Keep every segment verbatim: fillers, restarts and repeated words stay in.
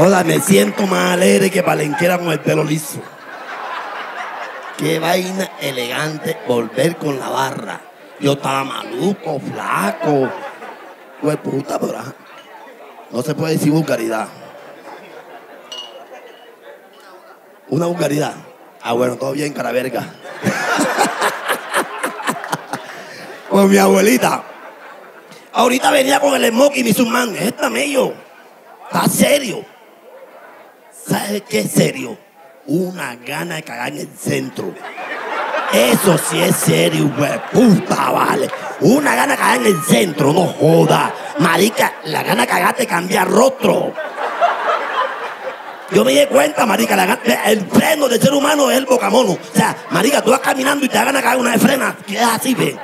Hola, me siento más alegre que palenquera con el pelo liso. Qué vaina elegante volver con La Barra. Yo estaba maluco, flaco. Pues puta, pero no se puede decir vulgaridad. Una vulgaridad. Ah, bueno, todo bien, cara verga. Con mi abuelita. Ahorita venía con el smoking y me hizo un man. Esta Mello, está serio. ¿Sabes qué es serio? Una gana de cagar en el centro. Eso sí es serio, güey. Puta, vale. Una gana de cagar en el centro, no joda. Marica, la gana de cagar te cambia rostro. Yo me di cuenta, marica, la, el freno del ser humano es el bocamono. O sea, marica, tú vas caminando y te hagan a cagar una de frenas, quedas así, ve,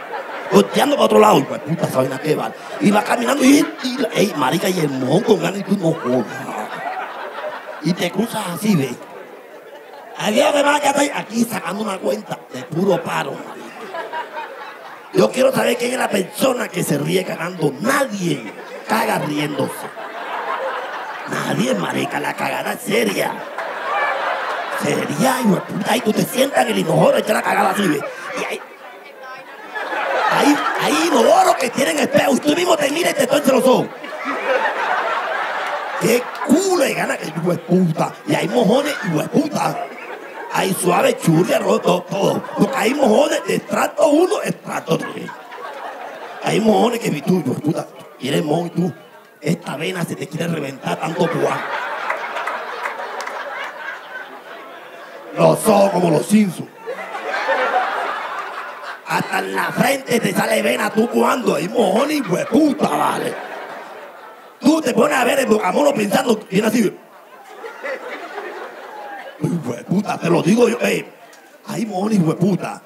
volteando para otro lado. Y pues, puta, ¿sabes a qué, vale? Y vas caminando y, y ey, marica, y el mojón con ganas y tú no jodas. Y te cruzas así, ve. Había que más que estar aquí sacando una cuenta de puro paro, marica. Yo quiero saber quién es la persona que se ríe cagando. Nadie caga riéndose. Nadie, marica, la cagada es seria. Seria, hijo de puta. Y tú te sientas en el inodoro y te la cagada así, ¿ve? Y hay, hay, hay inodoros que tienen espejo. Y tú mismo te miras y te torces los ojos. Qué culo de gana que hijo de puta. Y hay mojones, hijo de puta. Hay suave, churria, roto, todo. Porque hay mojones de estrato uno, estrato tres. Hay mojones que vi tú, hijo de puta. Y eres mojón y tú. Esta vena se te quiere reventar tanto cuá. Los ojos como los Simpsons. Hasta en la frente te sale vena tú cuando hay mojones y hueputa, vale. Tú te pones a ver el bocamono pensando, viene así. Hueputa, te lo digo yo, eh. Hay mojones y hueputa.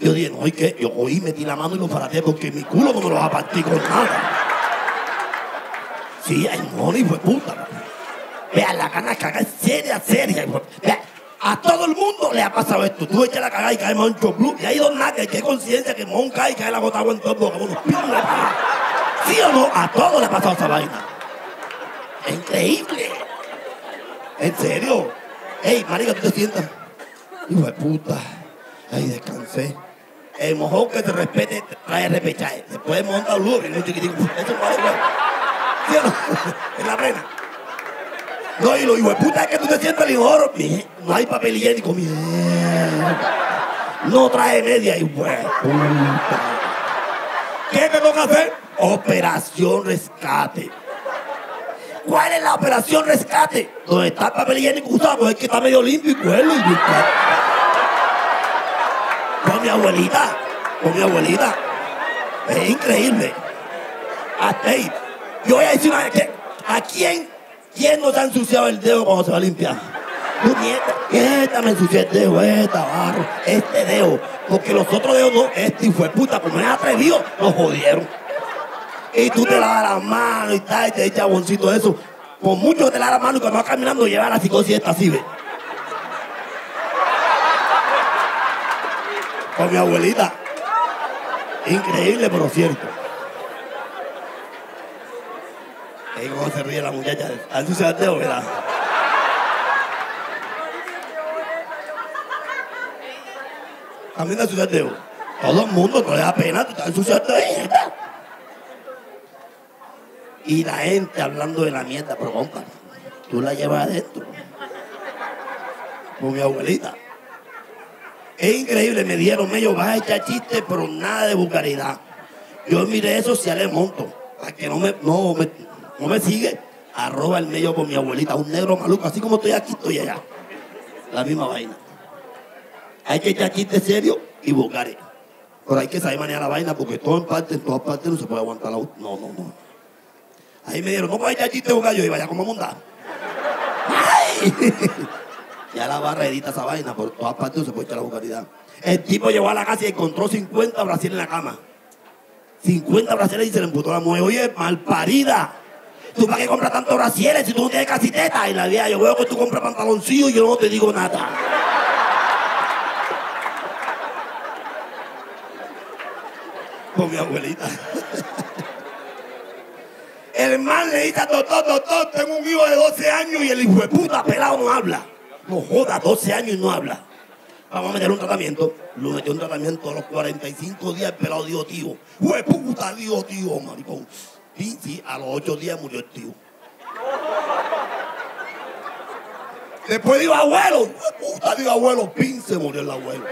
Yo dije, no, ¿y qué? Yo oí, metí la mano y lo farateé porque mi culo no me lo va a partir con nada. Sí, hay mojones, hijo de puta. Vea, la gana de cagar es seria, seria. Vea, a todo el mundo le ha pasado esto. Tú echas la cagada y cae mojón choclú. Y ahí don Naca, que hay conciencia que mojón cae y cae la gota agua en todo el boca. ¿Sí o no? A todos le ha pasado esa vaina. Es increíble. En serio. Ey, marica, tú te sientas. Hijo de puta. Ay, descansé. El mojón que te respete te trae repechaje. Después mojón da olor y no es chiquitito. Eso no vale, güey. En la plena. No, y lo hijo de puta es que tú te sientas el inodoro. No hay papel higiénico, mierda. No trae media, hijo de puta. ¿Qué te toca hacer? Operación rescate. ¿Cuál es la operación rescate? Donde está el papel higiénico usado, pues es que está medio limpio y cuerdo. Con mi abuelita, con mi abuelita. Es increíble. Hasta ahí. Yo voy a decir una vez, ¿a quién, quién no te ha ensuciado el dedo cuando se va a limpiar? Tú, esta, esta me ensucié el dedo, esta, barro, este dedo. Porque los otros dedos no, este hijo de puta, como es atrevido, nos jodieron. Y tú te lavas las manos y tal, y te echas jaboncito de eso. Por mucho que te lavas las manos y cuando vas caminando, llevas la psicosis esta así, ¿ve? Con mi abuelita. Increíble, pero cierto. Ahí cómo se ríe la muchacha. ¿Han sucedido el dedo, verdad? También han sucedido el dedo. Todo el mundo, no le da pena, tú estás ensuciando ahí. Y la gente hablando de la mierda, pero compa, tú la llevas adentro. Con mi abuelita. Es increíble, me dijeron, Mello, vas a echar chistes, pero nada de vulgaridad. Yo miré eso, si le monto. Para que no me... No me ¿No me sigue? Arroba el Mello con mi abuelita, un negro maluco, así como estoy aquí, estoy allá. La misma vaina. Hay que echar chistes serios y vulgares. Pero hay que saber manejar la vaina porque todo en parte, en todas partes no se puede aguantar la... No, no, no. Ahí me dieron, no puedes echar chistes vulgares, yo iba allá como a montar. ¡Ay! Ya La Barra edita esa vaina, por todas partes no se puede echar la vulgaridad. El tipo llegó a la casa y encontró cincuenta brasiles en la cama. cincuenta brasiles y se le emputó la mujer. Oye, malparida. ¿Tú para qué compras tantos brasieres si tú no tienes casi teta? Y la vida, yo veo que tú compras pantaloncillos y yo no te digo nada. Con mi abuelita. El man le dice, doctor, doctor, tengo un hijo de doce años y el hijo de puta pelado no habla. No joda, doce años y no habla. Vamos a meter un tratamiento. Lo metió un tratamiento a los cuarenta y cinco días, el pelado dijo tío. Hijo puta, dijo tío, maricón. Sí, sí, a los ocho días murió el tío. Después digo abuelo, puta, digo abuelo, pin, se murió el abuelo.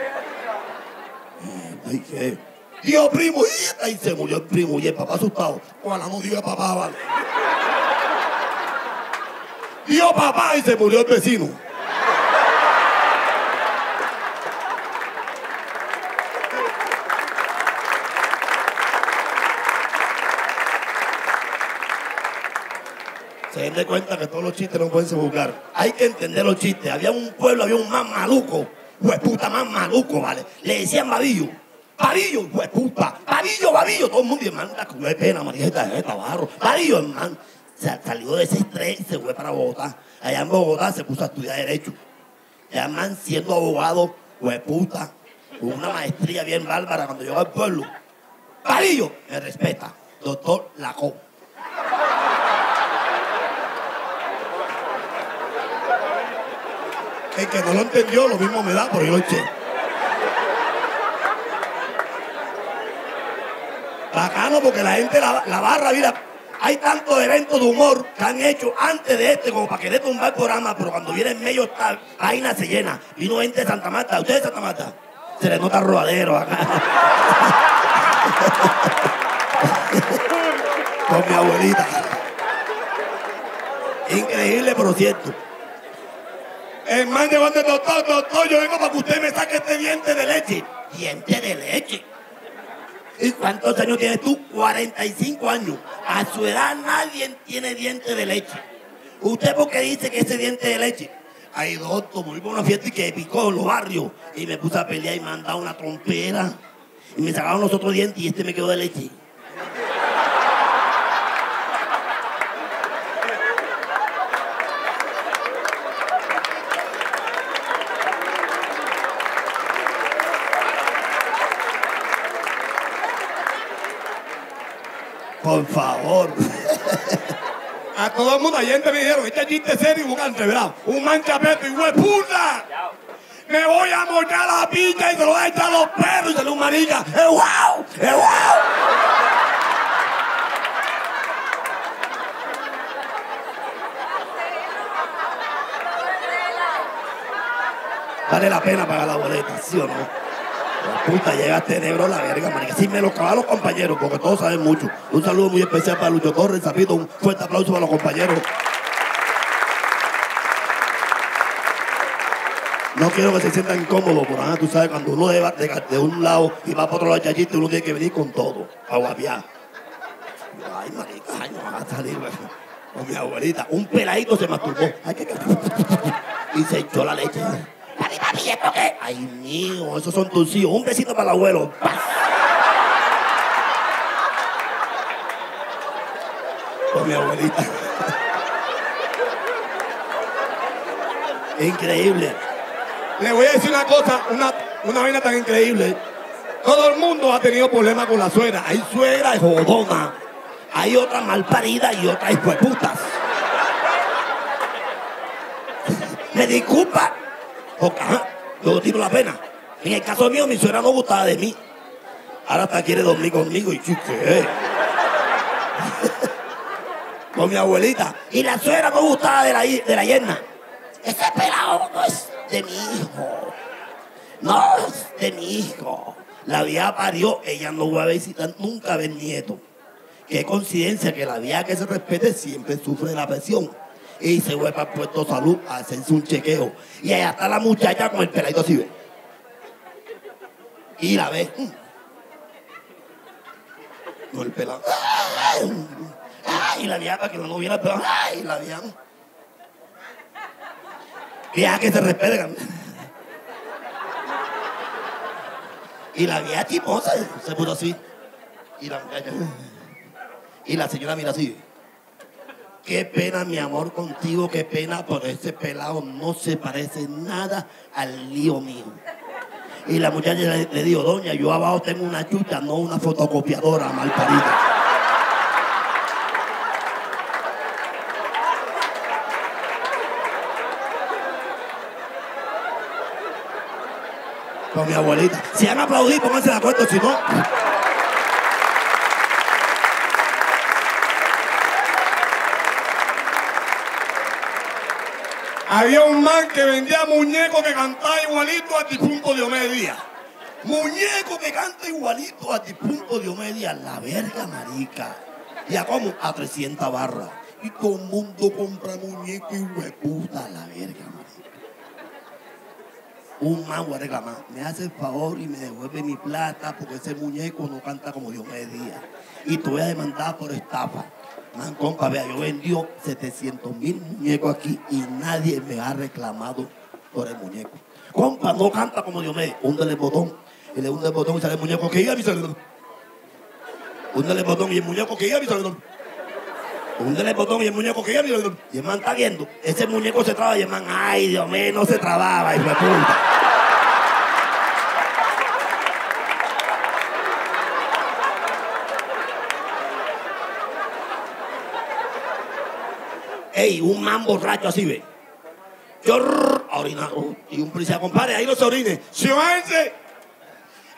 Ay, qué. Digo primo, y se murió el primo, y el papá asustado. Ojalá no diga papá, vale. Digo papá, y se murió el vecino. Se den cuenta que todos los chistes no pueden juzgar. Hay que entender los chistes. Había un pueblo, había un man maluco. Hueputa, man maluco, ¿vale? Le decían Babillo. Babillo, hueputa. Babillo, Babillo. Todo el mundo, hermano, no hay pena, Marieta, de Tabarro. Babillo, hermano. Se salió de ese estrés y se fue para Bogotá. Allá en Bogotá se puso a estudiar Derecho. Y además, siendo abogado, hueputa, con una maestría bien bárbara cuando llegó al pueblo. Babillo, me respeta. Doctor Lacó. El que no lo entendió, lo mismo me da, pero yo lo eché. Bacano, porque la gente, la, la barra, mira, hay tantos eventos de humor que han hecho antes de este, como para querer tumbar el programa, pero cuando viene el medio tal, vaina se llena. Vino gente de Santa Marta, ¿ustedes de Santa Marta? Se les nota rodadero acá. Con mi abuelita. Increíble, pero cierto. El man llegó ante el doctor, doctor, yo vengo para que usted me saque este diente de leche. ¿Diente de leche? ¿Y cuántos años tienes tú? cuarenta y cinco años. A su edad nadie tiene diente de leche. ¿Usted por qué dice que ese diente de leche? Ay, doctor, me fui por una fiesta y que picó en los barrios. Y me puse a pelear y me han dado una trompera. Y me sacaron los otros dientes y este me quedó de leche. Por favor. A todo el mundo, ayer me dijeron, este chiste serio y buscante, ¿verdad? Un manchapeto y hueputa. Me voy a mochar la picha y se lo voy a echar a los perros. Y salió un marica. ¡Eh, guau! ¡Eh, guau! Vale la pena pagar la boleta, ¿sí o no? Puta, llegaste negro a la verga, marica. Sí, me lo acabaron los compañeros, porque todos saben mucho. Un saludo muy especial para Lucho Torres, Zapito. Un fuerte aplauso para los compañeros. No quiero que se sientan incómodos, porque ah, tú sabes, cuando uno va de, de un lado y va para otro lado chachito, uno tiene que venir con todo, a guapiar. Ay, marica, ay, no van a salir, con mi abuelita. Un peladito se masturbó. Ay, que... y se echó la leche. Papi, papi, ¿esto qué? Ay, mío, esos son tus hijos. Un besito para el abuelo. ¡Pah! Con mi abuelita. Increíble. Le voy a decir una cosa, una, una vaina tan increíble. Todo el mundo ha tenido problemas con la suegra. Hay suegra y jodona. Hay otra malparida y otra hijueputas. Me disculpa. Porque, ajá, yo tiro la pena. En el caso mío, mi suegra no gustaba de mí. Ahora hasta quiere dormir conmigo y chiste. Con mi abuelita. Y la suegra no gustaba de la, de la yerna. Ese pelado no es de mi hijo. No es de mi hijo. La vieja parió, ella no va a visitar nunca a ver nieto. Qué coincidencia que la vieja que se respete siempre sufre de la presión. Y se fue para el puesto de salud a hacerse un chequeo. Y allá está la muchacha con el peladito así, ve. Y la ve. Con el pelado. Y la vieja, para que no viera el pelado. Y la vieja. Vieja que se respeta. Y la vieja chimosa se puso así. Y la muchacha. Y la señora mira así. Qué pena, mi amor, contigo, qué pena, pero ese pelado no se parece nada al lío mío. Y la muchacha le, le dijo, doña, yo abajo tengo una chucha, no una fotocopiadora mal parida. con mi abuelita. Si han aplaudido, pónganse de acuerdo, si no... Había un man que vendía muñecos que cantaba igualito al difunto Diomedes Díaz. Muñeco que canta igualito al difunto Diomedes Díaz. La verga, marica. ¿Y a cómo? A trescientas barras. Y todo el mundo compra muñeco y hueputa, la verga, marica. Un man va a reclamar. Me hace el favor y me devuelve mi plata porque ese muñeco no canta como Diomedes Díaz. Y te voy a demandar por estafa. Man, compa, vea, yo vendió setecientos mil muñecos aquí y nadie me ha reclamado por el muñeco. Compa, no canta como Diomedes. Húndale el botón. Y le hunde el botón y sale el muñeco que iba a mi salón. Húndale el botón y el muñeco que iba a mi salón. Húndale el botón y el muñeco que iba a mi salón. Y el man está viendo. Ese muñeco se traba y el man, ay, Dios mío, no se trababa. Y me apunta. Ey, un man borracho así, ve. Yo orina. Oh, y un policía, compadre, ahí no se orine. Señor,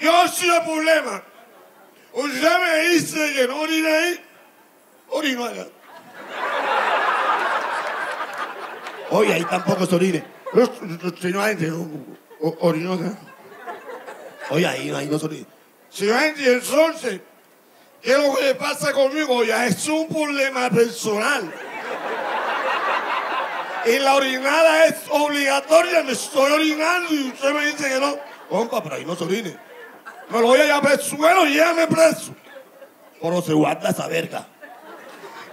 yo soy el problema. Usted me dice que no orine ahí, orino allá. Oye, ahí tampoco se orine. Señor, orino acá. Oye, ahí, ahí no se orine. Señor, entonces, ¿qué es lo que le pasa conmigo? Ya es un problema personal. Y la orinada es obligatoria, me estoy orinando y usted me dice que no. Compa, pero ahí no se orine. Me lo voy a llevar al suelo y llévame preso. Pero se guarda esa verga.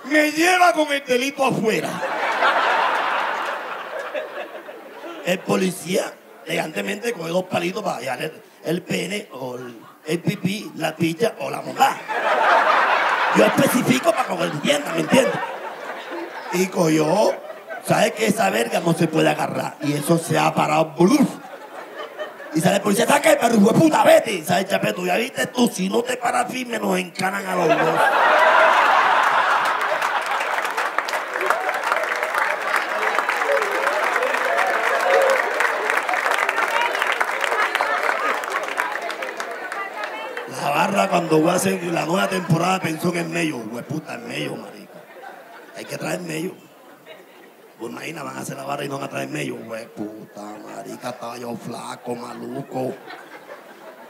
Me lleva con el delito afuera. El policía, elegantemente, coge dos palitos para hallar el pene o el, el pipí, la picha o la monda. Yo especifico para que lo entiendan, ¿me entiendes? Y cogió... ¿Sabes que esa verga no se puede agarrar? Y eso se ha parado, bluf. Y sale el policía, ¿sabes qué? Pero hijo de puta, vete. Y sale el chapeto, ya viste tú, si no te paras firme, nos encanan a los dos. La barra, cuando va a hacer la nueva temporada, pensó que es Mello. Hijo de puta, es Mello, marica. Hay que traer Mello. Pues imagina, van a hacer la barra y no van a traer Mello. Hue puta, marica, estaba yo flaco, maluco.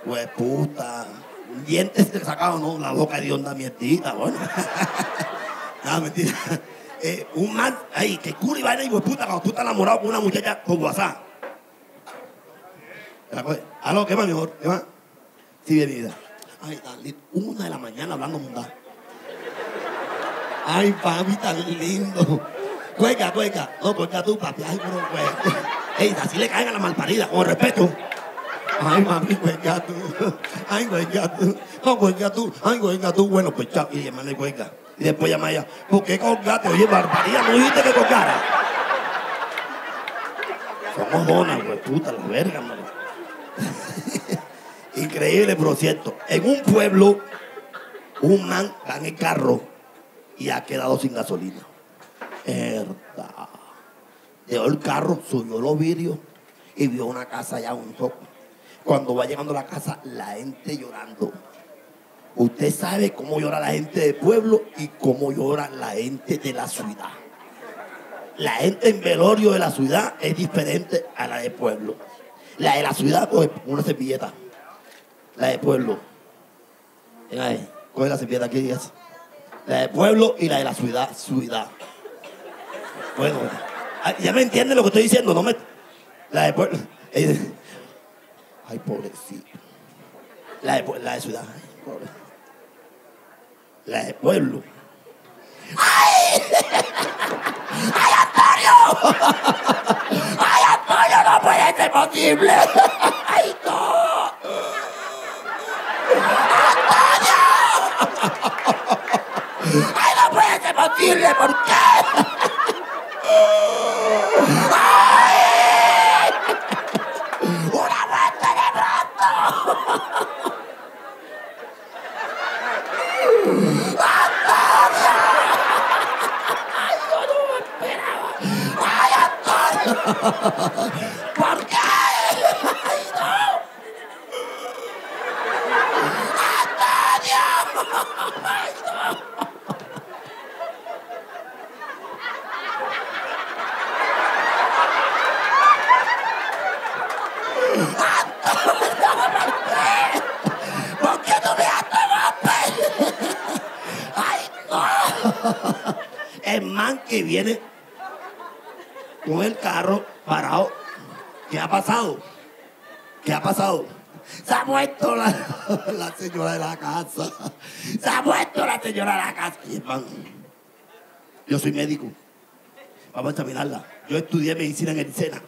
Hue puta. Dientes te sacaban, ¿no? La boca de onda mierdita, bueno. Nada, mentira. Eh, un man, ay, que culo y vaina y hue puta, cuando tú estás enamorado con una muchacha por WhatsApp. Aló, ¿qué más, mejor? ¿Qué más? Sí, bien, vida. Ay, tan lindo. Una de la mañana hablando mundano. Ay, papi, tan lindo. Cueca, cueca. No, cueca tú, papi. Ay, bro, cueca. Ey, así le caen a la malparida, con respeto. Ay, mami, cueca tú. Ay, cueca tú. No, cueca tú. Ay, cueca tú. Bueno, pues chao. Y llamarle cueca. Y después llama ella. ¿Por qué colgaste? Oye, barbaridad, no dijiste que colgara. Somos donas, güey, puta, la verga, mano. Increíble, por cierto. En un pueblo, un man gana el carro y ha quedado sin gasolina. Herda. Dejó el carro, subió los vidrios y vio una casa allá, un toco. Cuando va llegando a la casa, la gente llorando. Usted sabe cómo llora la gente del pueblo y cómo llora la gente de la ciudad. La gente en velorio de la ciudad es diferente a la del pueblo. La de la ciudad coge una servilleta. La del pueblo. Venga ahí, coge la servilleta aquí, digas. La del pueblo y la de la ciudad, ciudad. Bueno, ya me entienden lo que estoy diciendo, no me... La de pueblo... Ay, pobrecito. La de, la de ciudad, ay, pobre. La de pueblo. ¡Ay! ¡Ay, Antonio! ¡Ay, Antonio, no puede ser posible! ¡Ay, no! ¡Antonio! ¡Ay, no puede ser posible! ¿Por qué? ¡Ay! ¡Una vuelta de rato! ¡Antonio! ¡Ay, yo no me esperaba! ¡Ay, Antonio! ¿Por qué? ¡Ay, no! ¿Por qué no me atrevaste? ¡Ay, no! El man que viene con el carro parado. ¿Qué ha pasado? ¿Qué ha pasado? Se ha muerto la, la señora de la casa. Se ha muerto la señora de la casa. Y el man, yo soy médico. Vamos a examinarla. Yo estudié medicina en el SENA.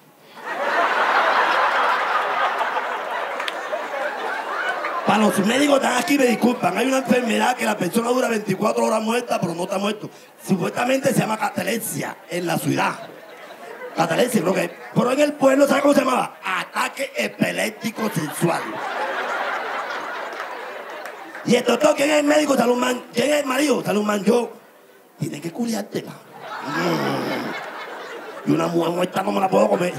Para los médicos que están aquí, me disculpan, hay una enfermedad que la persona dura veinticuatro horas muerta, pero no está muerto. Supuestamente se llama catalepsia en la ciudad. Catalepsia, creo que es. Pero en el pueblo, ¿sabes cómo se llamaba? Ataque epiléptico sexual. Y el doctor, ¿quién es el médico? Salud man. ¿Quién es el marido? Salud man, yo. Tienes que culiártela. Mm. Y una mujer muerta no me la puedo comer.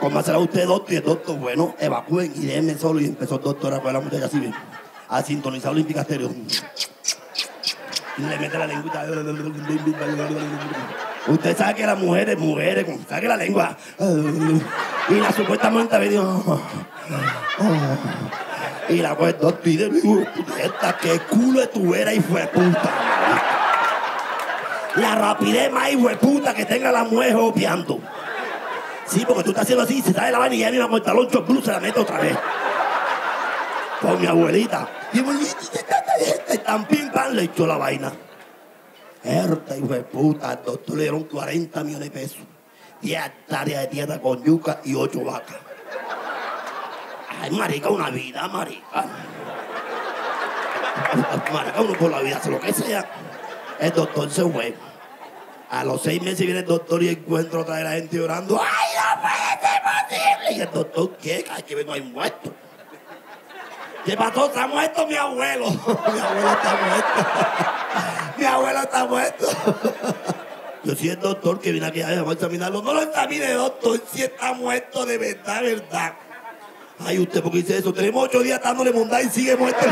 Cómasela usted, doctor, y el doctor, bueno, evacúen y déjenme solo. Y empezó el doctor a poner la muchacha así bien, a sintonizar Olímpica Estéreo. Y le mete la lengüita. Usted sabe que las mujeres, mujeres, saque la lengua. Y la supuestamente me dijo... Y la pues, doctor, y dijo, puta, qué culo de tu vera, hijo de puta. La rapidez más hijo de puta que tenga la mujer opiando. Sí, porque tú estás haciendo así, se sale la vaina y ya me va con el talón choclú, se la mete otra vez. Con mi abuelita. Y yo, tan pim pam, le echó la vaina. Herta, hijo de puta, al doctor le dieron cuarenta millones de pesos. diez hectáreas de tierra con yuca y ocho vacas. Ay, marica, una vida, marica. Marica, uno por la vida hace lo que sea. El doctor se fue. A los seis meses viene el doctor y encuentro otra de la gente llorando. ¡Ay, no puede ser posible! Y el doctor, ¿qué? Ay, que vengo ahí muerto. ¿Qué pasó? Está muerto mi abuelo. Mi abuelo está muerto. Mi abuelo está muerto. Yo soy el doctor que vine aquí a examinarlo. No lo examine, doctor. Si está muerto de verdad, verdad. Ay, usted, ¿por qué dice eso? Tenemos ocho días dándole bondad y sigue muerto.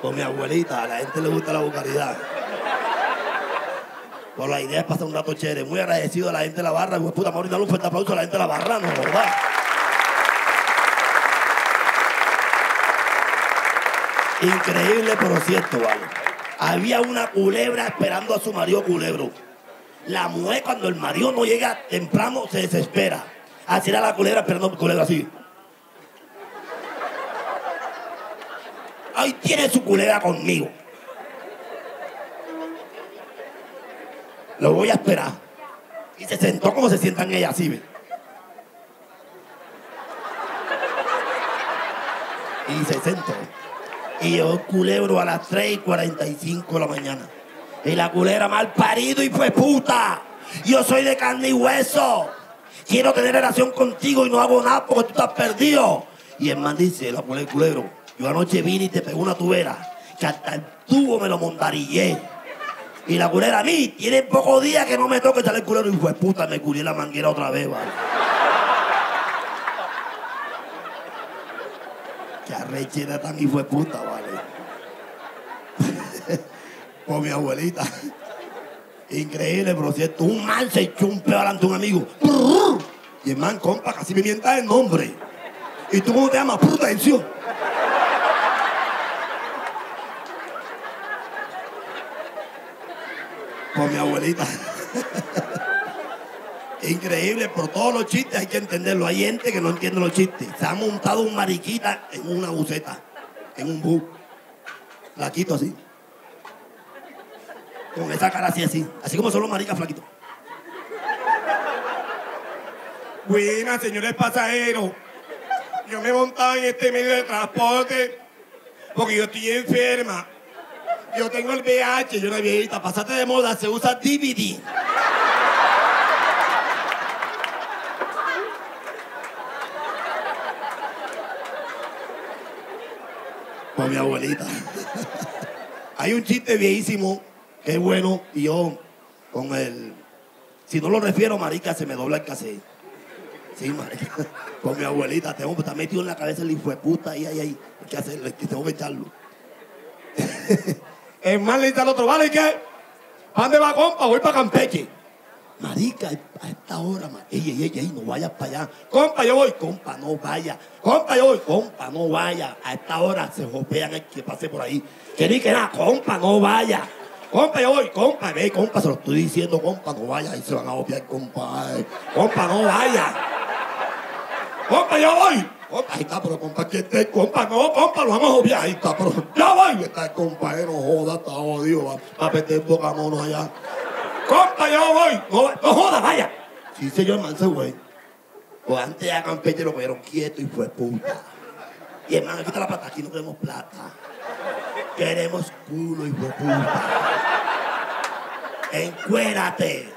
Con mi abuelita, a la gente le gusta la vocalidad. Pues la idea es pasar un rato chévere. Muy agradecido a la gente de La Barra. Pues puta, vamos a darle un fuerte aplauso a la gente de La Barra, ¿no? ¿Verdad? Increíble, pero cierto, vale. Había una culebra esperando a su marido culebro. La mujer, cuando el marido no llega temprano, se desespera. Así era la culebra esperando a la culebra así. Hoy tiene su culebra conmigo. Lo voy a esperar. Y se sentó como se sientan ellas, ¿sí ve? Y se sentó. Y llegó el culebro a las tres y cuarenta y cinco de la mañana. Y la culebra mal parido y fue puta. Yo soy de carne y hueso. Quiero tener relación contigo y no hago nada porque tú estás perdido. Y el man dice, la culebra, el culebro, yo anoche vine y te pegó una tubera, que hasta el tubo me lo montarillé. Y la culera a mí, tiene pocos días que no me toque salir el culero. Y fue puta, me curé la manguera otra vez, vale. Qué arrechera tan hijo de puta, vale. Por mi abuelita. Increíble, pero cierto. Un man se echó un peor ante un amigo. Y el man, compa, casi me mientas el nombre. ¿Y tú cómo te llamas? Prudencio. Con mi abuelita. Increíble, por todos los chistes hay que entenderlo. Hay gente que no entiende los chistes. Se ha montado un mariquita en una buceta, en un bus. Flaquito así. Con esa cara así, así. Así como son los maricas flaquitos. Buenas, señores pasajeros. Yo me he montado en este medio de transporte porque yo estoy enferma. Yo tengo el V I H, yo una viejita, pasate de moda, se usa D V D. Con mi abuelita. Hay un chiste viejísimo que es bueno y yo con el... Si no lo refiero, marica, se me dobla el cassette. Sí, marica. Con mi abuelita, tengo que estar metido en la cabeza el hijo de puta, ahí, ahí, ahí. Hay que hacerlo, tengo que echarlo. Es más, le dice al otro, vale, ¿y qué? ¿Pan de va, compa? Voy para Campeche. Marica, a esta hora, man. Ey, ey, ey, ey, no vayas para allá. Compa, yo voy. Compa, no vaya. Compa, yo voy. Compa, no vaya. A esta hora se jopean el que pase por ahí. Que ni que nada. Compa, no vaya. Compa, yo voy. Compa, ve, compa, se lo estoy diciendo. Compa, no vaya. Ahí se van a jopear, compa. Ay. Compa, no vaya. Compa, yo voy. Compa, ahí está, pero compa, que esté. Compa, no, compa, lo vamos a jopear. Ahí está, pero ya voy. Está el compa, eh, no joda, está jodido. Va a meter boca mono allá. Compa, yo voy. No, no jodas, vaya. Sí, señor, man, se güey. Pues antes ya Campeche lo cogieron quieto y fue puta. Y hermano, quita la pata, aquí no queremos plata. Queremos culo y fue puta. Encuérate.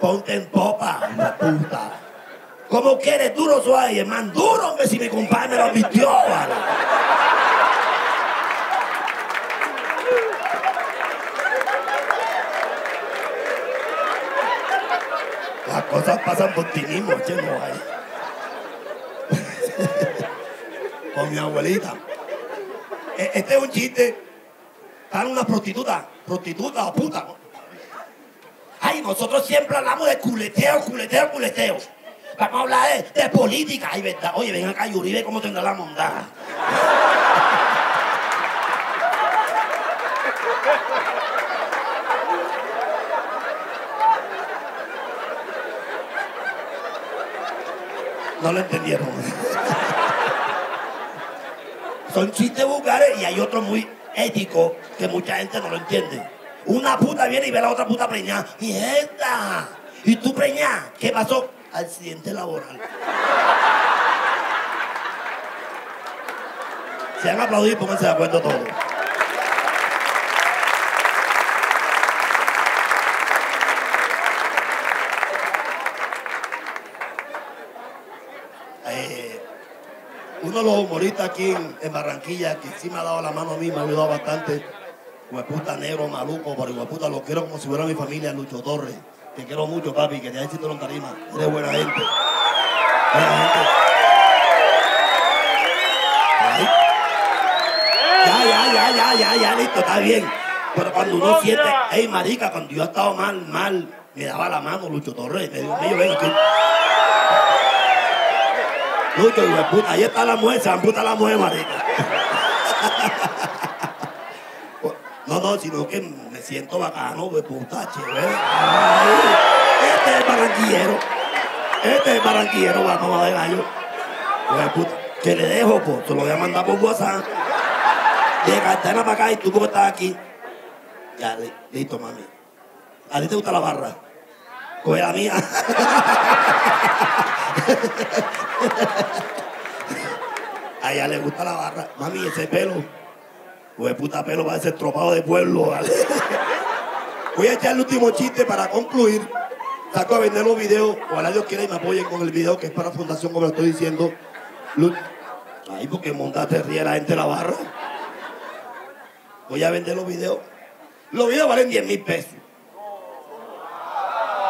Ponte en popa, la puta. ¿Cómo quieres? Duro suave, hermano. Duro, hombre, si mi compadre me lo vistió, vale. Las cosas pasan por ti mismo, che, no hay. Con mi abuelita. Este es un chiste. Están unas prostitutas, prostitutas o putas. Ay, nosotros siempre hablamos de culeteo, culeteo, culeteo. Vamos a hablar de, de política. Ay, verdad. Oye, ven acá y Uribe, ¿cómo tendrá la mondada? No lo entendieron. Son chistes vulgares y hay otros muy éticos que mucha gente no lo entiende. Una puta viene y ve a la otra puta preñada. ¡Mi jeta! ¿Y tú preñada? ¿Qué pasó? Accidente laboral. Se han aplaudido y pónganse de acuerdo todos. Uno de los humoristas aquí en, en Barranquilla, que sí me ha dado la mano a mí, me ha ayudado bastante, hueputa negro, maluco, pero hueputa lo quiero como si fuera mi familia, Lucho Torres. Te quiero mucho, papi, que te hayas hecho en tarima. Eres buena gente. Buena gente. ¿Ahí? Ya, ya, ya, ya, ya, ya, listo, está bien. Pero cuando uno siente, hey, marica, cuando yo he estado mal, mal, me daba la mano Lucho Torres. Me dijo, yo vengo aquí. Lucho, puta, ahí está la mujer, se van puta la mujer, marica. No, no, sino que me siento bacano, puta, chévere. Ay, este es el barranquillero. Este es el barranquillero, vamos a ver, gallo. Puta, que le dejo, pues, te lo voy a mandar por WhatsApp. De Cartagena para acá y tú cómo estás aquí. Ya, listo, mami. ¿A ti te gusta la barra? Coge la mía. A ella le gusta la barra. Mami, ese pelo. Pues puta pelo va a ser tropado de pueblo, ¿vale? Voy a echar el último chiste para concluir. Saco a vender los videos. Ojalá Dios quiera y me apoyen con el video que es para Fundación, como lo estoy diciendo. Ay, porque montaste ríe la gente la barra. Voy a vender los videos. Los videos valen diez mil pesos.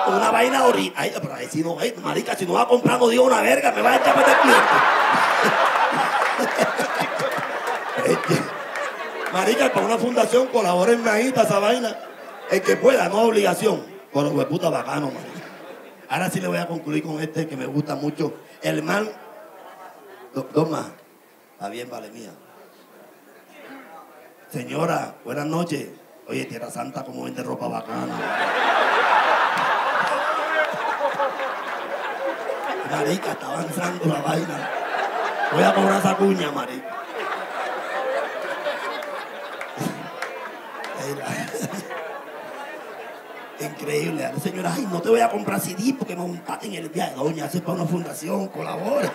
Una vaina horrible. Ay, pero ahí si no, ay, marica, si no va comprando, digo una verga, me va a echar para el cliente. Este, marica, para una fundación, colaboren ahí para esa vaina. El que pueda, no obligación. Pero pues puta bacano, marica. Ahora sí le voy a concluir con este que me gusta mucho. El man. Do, dos más. Está bien, vale mía. Señora, buenas noches. Oye, Tierra Santa, ¿cómo vende ropa bacana? Marica, está avanzando la vaina. Voy a cobrar esa cuña, marica. Increíble. Señora, ay, no te voy a comprar C D porque me montaste en el viaje. Doña, eso es para una fundación, colabora.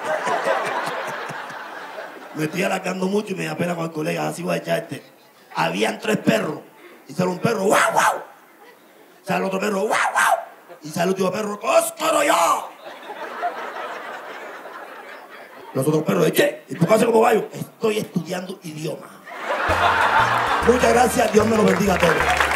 Me estoy alargando mucho y me da pena con el colega. Así voy a echarte. Habían tres perros. Y sale un perro, ¡guau, guau! Sale otro perro, ¡guau, guau! Y sale el último perro, ¡cóscaro yo! Los otros perros, ¿eh? ¿Qué? ¿Y tú qué haces como gallo? Estoy estudiando idioma. Muchas gracias, Dios me los bendiga a todos.